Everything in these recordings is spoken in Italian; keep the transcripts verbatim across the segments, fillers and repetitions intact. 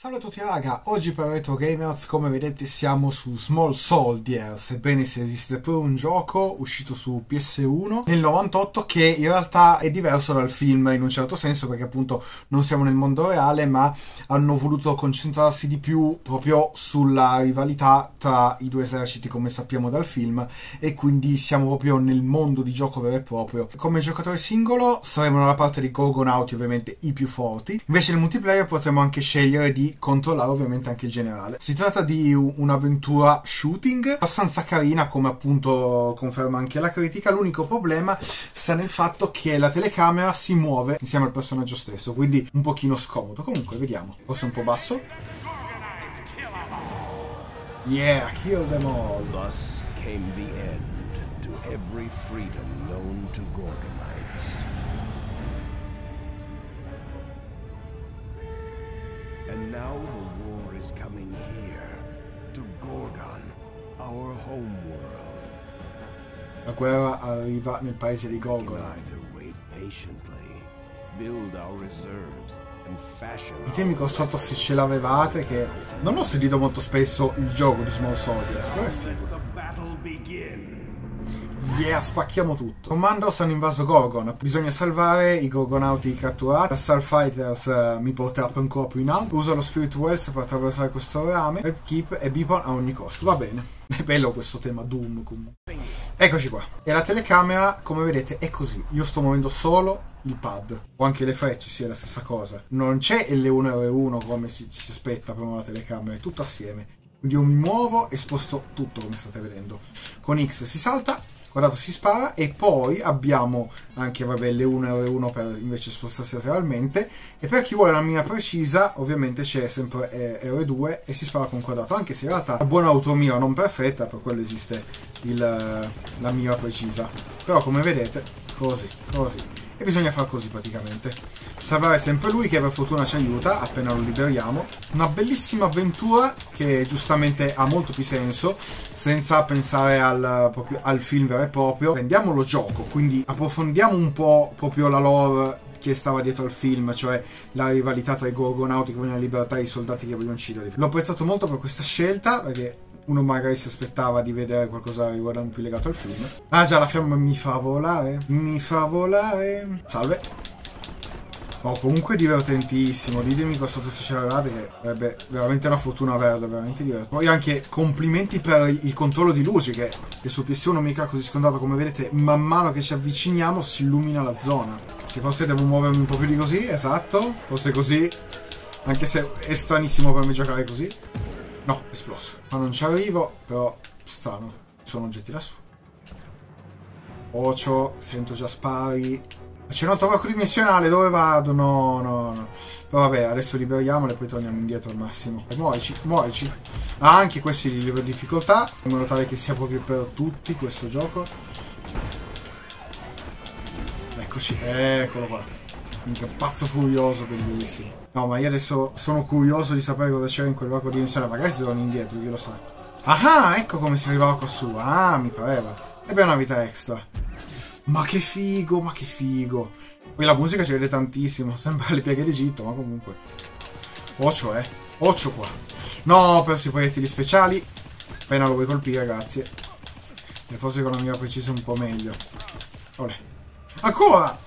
Salve a tutti raga, oggi per RetroGamers come vedete siamo su Small Soldiers, sebbene se esiste pure un gioco uscito su P S uno nel novantotto che in realtà è diverso dal film in un certo senso perché appunto non siamo nel mondo reale ma hanno voluto concentrarsi di più proprio sulla rivalità tra i due eserciti come sappiamo dal film e quindi siamo proprio nel mondo di gioco vero e proprio. Come giocatore singolo saremo nella parte di Gorgonauti ovviamente i più forti, invece nel multiplayer potremo anche scegliere di controllare ovviamente anche il generale. Si tratta di un'avventura shooting abbastanza carina come appunto conferma anche la critica, l'unico problema sta nel fatto che la telecamera si muove insieme al personaggio stesso quindi un pochino scomodo, comunque vediamo, forse un po' basso. Yeah, kill them all. Thus came the end to every freedom known to Gorgonites. And now the war is coming here, to Gorgon, our homeworld. La guerra arriva nel paese di Gorgon. Ditemi qua sotto se ce l'avevate, che non ho sentito molto spesso il gioco di Small Soldiers, però è figo. Yeah, spacchiamo tutto. Commandos hanno invaso Gorgon. Bisogna salvare i Gorgonauti catturati. La Star Fighters eh, mi porterà per ancora più in alto. Uso lo Spirit Wells per attraversare questo rame. Help Keep e Beacon a ogni costo. Va bene. È bello questo tema Doom comunque. Eccoci qua. E la telecamera, come vedete, è così. Io sto muovendo solo il pad. O anche le frecce, sì, è la stessa cosa. Non c'è L uno e R uno come si, si aspetta per una telecamera. È tutto assieme. Quindi io mi muovo e sposto tutto come state vedendo. Con X si salta. Guardate, si spara e poi abbiamo anche vabbè, le uno e R uno per invece spostarsi lateralmente e per chi vuole una mira precisa ovviamente c'è sempre R due e si spara con quadrato, anche se in realtà è buona automira non perfetta, per quello esiste il, la mira precisa, però come vedete così, così e bisogna far così praticamente. Salvare sempre lui che per fortuna ci aiuta appena lo liberiamo. Una bellissima avventura che giustamente ha molto più senso senza pensare al, proprio, al film vero e proprio. Prendiamo lo gioco, quindi approfondiamo un po' proprio la lore che stava dietro al film, cioè la rivalità tra i Gorgonauti che vogliono la libertà e i soldati che vogliono ucciderli. L'ho apprezzato molto per questa scelta perché uno magari si aspettava di vedere qualcosa riguardante più legato al film. Ah già, la fiamma mi fa volare, mi fa volare. Salve. Oh, comunque è divertentissimo, ditemi qua sotto se ce l'avevate che sarebbe veramente una fortuna averlo, veramente divertente. Poi anche complimenti per il controllo di luce che è su P S uno mica così scontato, come vedete man mano che ci avviciniamo si illumina la zona. Se forse devo muovermi un po' più di così, esatto, forse così, anche se è stranissimo per me giocare così. No, esploso. Ma non ci arrivo, però strano. Ci sono oggetti lassù. Ocio, sento già spari. C'è un altro arco dimensionale, dove vado? No, no, no. Però vabbè, adesso liberiamolo e poi torniamo indietro al massimo. Muovici, muovici. Ah, anche questi di livello di difficoltà. In modo tale che sia proprio per tutti questo gioco. Eccoci, eccolo qua. Minchia, pazzo furioso, bellissimo. No, ma io adesso sono curioso di sapere cosa c'era in quel vacuo dimensionale. Magari si torna indietro, chi lo sa. Ah, ecco come si arrivava qua su. Ah, mi pareva. E beh, una vita extra. Ma che figo, ma che figo. Poi la musica ci vede tantissimo. Sembra le pieghe d'Egitto, ma comunque. Occio, eh. Occio qua. No, ho perso i proiettili speciali. Appena lo vuoi colpire, grazie. E forse con la mia precisa un po' meglio. Olè. Ancora!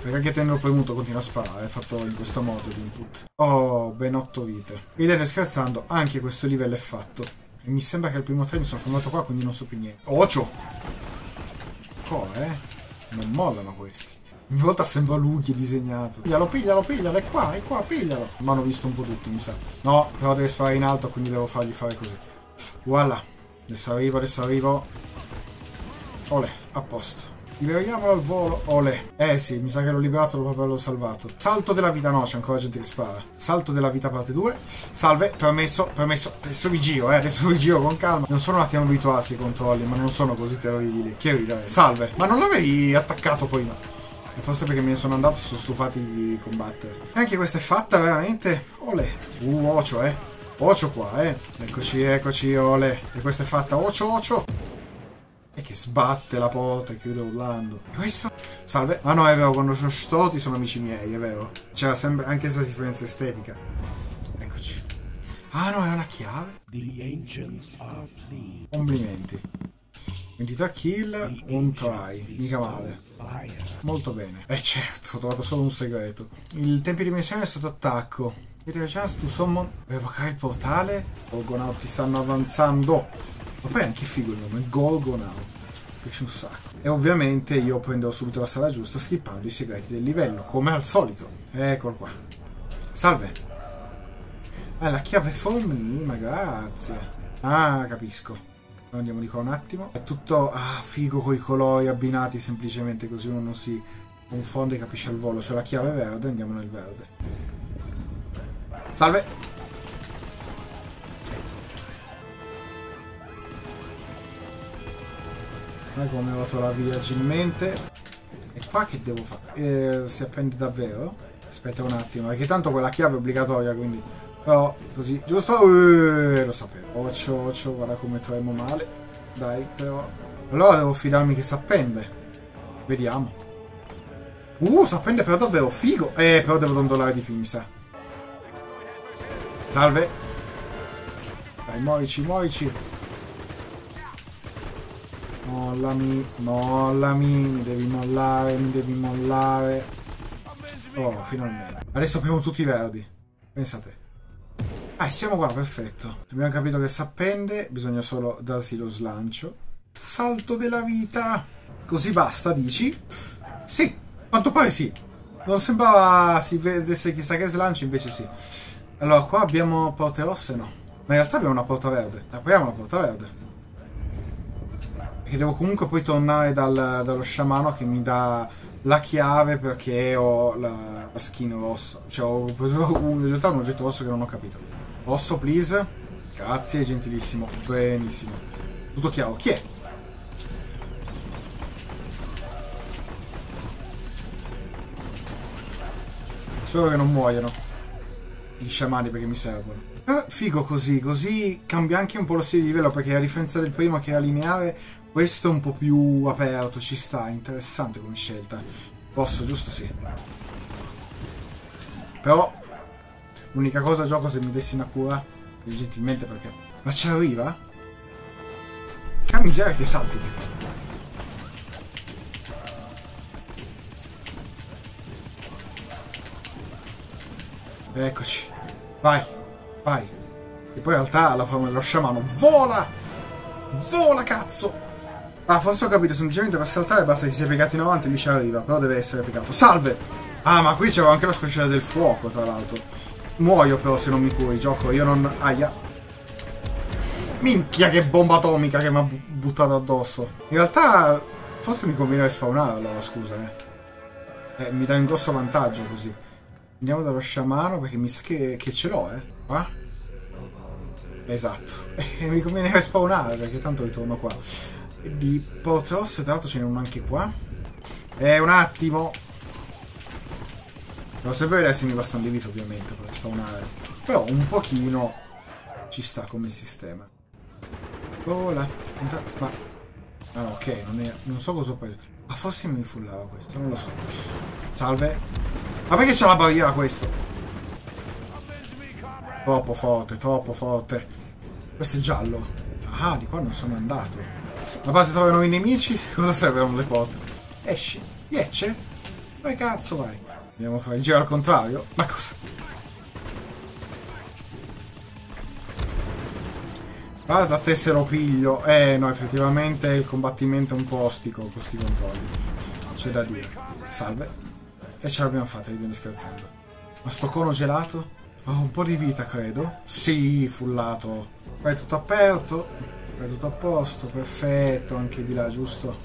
Perché anche tenendo premuto continua a sparare, è fatto in questo modo l'input. Oh, ben otto vite. Vedete, scherzando, anche questo livello è fatto. E mi sembra che al primo tre mi sono fermato qua, quindi non so più niente. Ocio! Ancora, eh? Non mollano questi. Ogni volta sembra lui che è disegnato. Piglialo, piglialo, piglialo, è qua, è qua, piglialo. Ma hanno visto un po' tutti, mi sa. No, però deve sparare in alto, quindi devo fargli fare così. Voilà. Adesso arrivo, adesso arrivo. Olè, a posto. Liberiamolo al volo, olè. Eh sì, mi sa che l'ho liberato dopo averlo salvato. Salto della vita, no, c'è ancora gente che spara. Salto della vita parte due. Salve, permesso, permesso. Adesso mi giro, eh, adesso mi giro con calma. Non sono un attimo abituati ai controlli, ma non sono così terribili. Che ridere. Salve. Ma non l'avevi attaccato prima? E forse perché me ne sono andato, sono stufati di combattere. E anche questa è fatta, veramente. Olè. Uh, ocio, eh. Ocio qua, eh. Eccoci, eccoci, olè. E questa è fatta, ocio, ocio. E che sbatte la porta e chiude urlando. Questo... Salve. Ah no, è vero, quando sono stoti sono amici miei, è vero. C'era sempre anche questa differenza estetica. Eccoci. Ah no, è una chiave. Complimenti. ventità kill, un try. Mica male. Molto bene. Eh certo, ho trovato solo un segreto. Il tempio di missione è sotto attacco. Vedete, chance to summon per evocare il portale. Gorgonauti stanno avanzando. Ma poi è anche figo il nome, Gorgonauti. Piace un sacco. E ovviamente io prenderò subito la sala giusta skippando i segreti del livello, come al solito. Eccolo qua. Salve. Ah, la chiave for me, ma grazie. Ah, capisco. Andiamo di qua un attimo. È tutto ah, figo con i colori abbinati semplicemente, così uno non si confonde e capisce al volo. C'è la chiave verde, andiamo nel verde. Salve! Ma come ho trovato la via agilmente. E qua che devo fare? Eh, si appende davvero? Aspetta un attimo, perché tanto quella chiave è obbligatoria, quindi... Però, così, giusto? Uh, lo sapevo. Occio, occio, guarda come tremo male. Dai, però... Allora devo fidarmi che si appende. Vediamo. Uh, si appende però davvero, figo! Eh, però devo dondolare di più, mi sa. Salve! Dai, muovici, muovici! Mollami, mollami, mi devi mollare, mi devi mollare! Oh, finalmente! Adesso apriamo tutti i verdi! Pensate! Ah, siamo qua, perfetto! Abbiamo capito che si appende, bisogna solo darsi lo slancio. Salto della vita! Così basta, dici? Sì! Quanto pare sì! Non sembrava si vedesse chissà che slancio, invece sì! Allora, qua abbiamo porte rosse, no? Ma in realtà abbiamo una porta verde. Apriamo la porta verde. Perché devo comunque poi tornare dal, dallo sciamano che mi dà la chiave perché ho la, la skin rossa. Cioè, ho preso un, in realtà un oggetto rosso che non ho capito. Rosso, please. Grazie, gentilissimo. Benissimo. Tutto chiaro. Chi è? Spero che non muoiano gli sciamani perché mi servono. Però figo così, così cambia anche un po' lo stile di livello, perché a differenza del primo che era lineare, questo è un po' più aperto, ci sta, interessante come scelta. Posso, giusto? Sì. Però l'unica cosa gioco se mi dessi una cura, gentilmente, perché... Ma ci arriva? Che miseria che salti che fa. Eccoci, vai, vai. E poi in realtà la forma dello sciamano vola, vola cazzo. Ah, forse ho capito, semplicemente per saltare basta che sia piegato in avanti e lui ci arriva, però deve essere piegato. Salve! Ah, ma qui c'era anche la scocciata del fuoco, tra l'altro. Muoio però se non mi curi, gioco, io non... Aia. Minchia che bomba atomica che mi ha buttato addosso. In realtà forse mi conviene respawnare allora, scusa, eh. Eh, mi dà un grosso vantaggio così. Andiamo dallo sciamano perché mi sa che, che ce l'ho, eh. Qua? Esatto. E mi conviene respawnare perché tanto ritorno qua. Di porte rosse, tra l'altro ce n'è uno anche qua. Eh, un attimo. Devo sempre vedere se mi basta un divito ovviamente per respawnare. Però un pochino ci sta come sistema. Vola. Ma... Ah no, ok, non, è... non so cosa ho preso. Ah, forse mi fullava questo, non lo so. Salve. Ma perché c'è la barriera questo? Troppo forte, troppo forte. Questo è giallo. Ah, di qua non sono andato. Da parte trovano i nemici. Cosa servono le porte? Esci. Iecce? Dove cazzo vai? Andiamo a fare il giro al contrario. Ma cosa? Guarda te se lo piglio. Eh no, effettivamente il combattimento è un po' ostico con questi controlli. C'è da dire. Salve. E ce l'abbiamo fatta, ridendo scherzando. Ma sto cono gelato? Ho un po' di vita, credo. Sì, fullato. Qua è tutto aperto. Qua è tutto a posto, perfetto. Anche di là, giusto?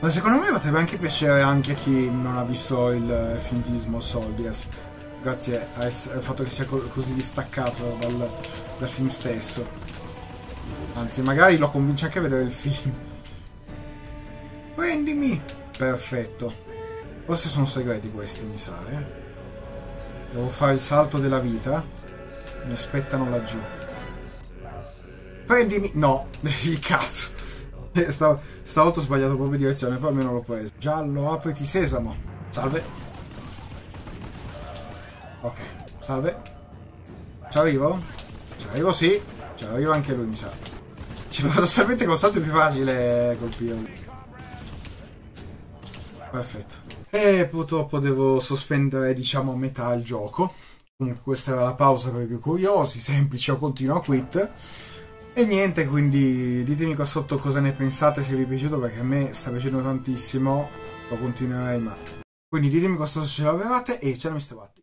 Ma secondo me potrebbe anche piacere anche a chi non ha visto il film di Small Soldiers. Grazie al fatto che sia così distaccato dal, dal film stesso. Anzi, magari lo convince anche a vedere il film. Prendimi! Perfetto. Forse sono segreti questi, mi sa, eh. Devo fare il salto della vita. Mi aspettano laggiù. Prendimi... No, il cazzo. Stavo, stavolta ho sbagliato proprio direzione, poi almeno l'ho preso. Giallo, apriti sesamo. Salve. Ok, salve. Ci arrivo? Ci arrivo, sì. Ci arriva anche lui, mi sa. Ci paradossalmente col salto è più facile colpirlo. Perfetto. E purtroppo devo sospendere, diciamo, a metà il gioco. Comunque questa era la pausa per i più curiosi, semplice o continua quit. E niente, quindi ditemi qua sotto cosa ne pensate, se vi è piaciuto, perché a me sta piacendo tantissimo, lo continuerei, ma... Quindi ditemi cosa se ce l'avevate e ce la mi stavate.